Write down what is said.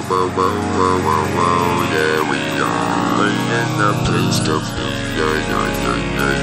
whoa, whoa, whoa, whoa, whoa, whoa, yeah, we are in the place to be, yeah, yeah, yeah, yeah.